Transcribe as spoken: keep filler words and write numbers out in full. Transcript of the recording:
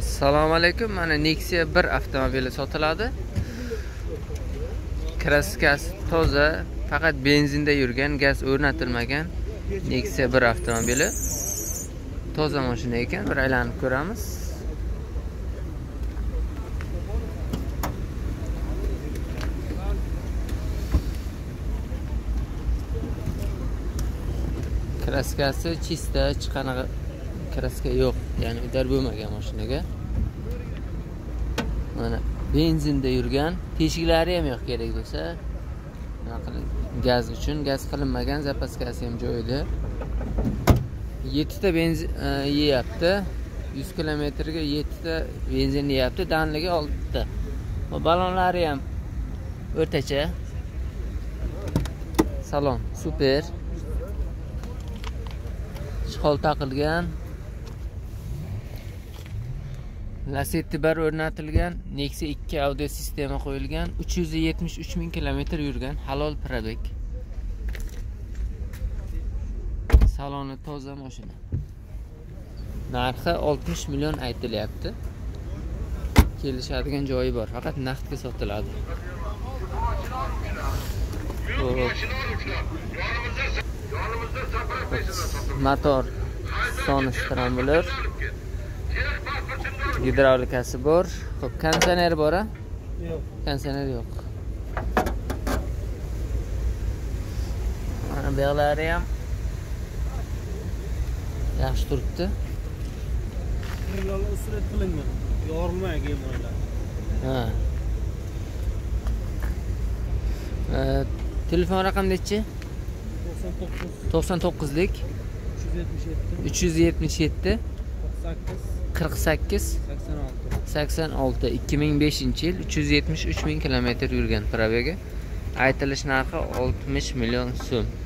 Assalomu alaykum. Mana Nexia bir avtomobili sotiladi. Kraskasi toza, faqat benzinda yurgan, gaz o'rnatilmagan Nexia bir avtomobili. Toza mashina ekan, bir aylanib ko'ramiz. Kraskasi chista, chiqanaqa kraska yo'q, ya'ni udar bo'lmagan mashinaga. Mana benzinda yurgan, teshiklari ham yo'q kerak bo'lsa, gaz uchun gaz qilinmagan, zapaskasi ham joyida. yetti ta benzin yeyapti. yuz kilometrga yetti ta benzin yeyapti, danligi olti ta. Va balonlari ham o'rtacha. Salon super. Chiqol taqilgan. Lasetti bar o'rnatilgan, Nexia ikki audio sistema qo'yilgan, uch yuz yetmish uch ming kilometr yurgan, halol probek. Saloni toza mashina. Narxi oltmish million aytilyapti. Kelishadigan joyi bor, faqat naqdga sotiladi. Motor soni stranbular. Hidravlikasi bor. Xo'p, kondisioner bor-a? Yo'q. Kondisioner yo'q. Mana belari ham yaxshi turibdi. Birlarni usrat qilingan, yorilmagan bo'ladi. Ha. Eh, telefon raqam nechi? to'qson to'qqiz lik uch yuz yetmish yetti qirq sakkiz sakson olti ikki ming beshinchi yil uch yuz yetmish uch ming kilometr yurgan, probega. Aytilish narxi oltmish million so'm.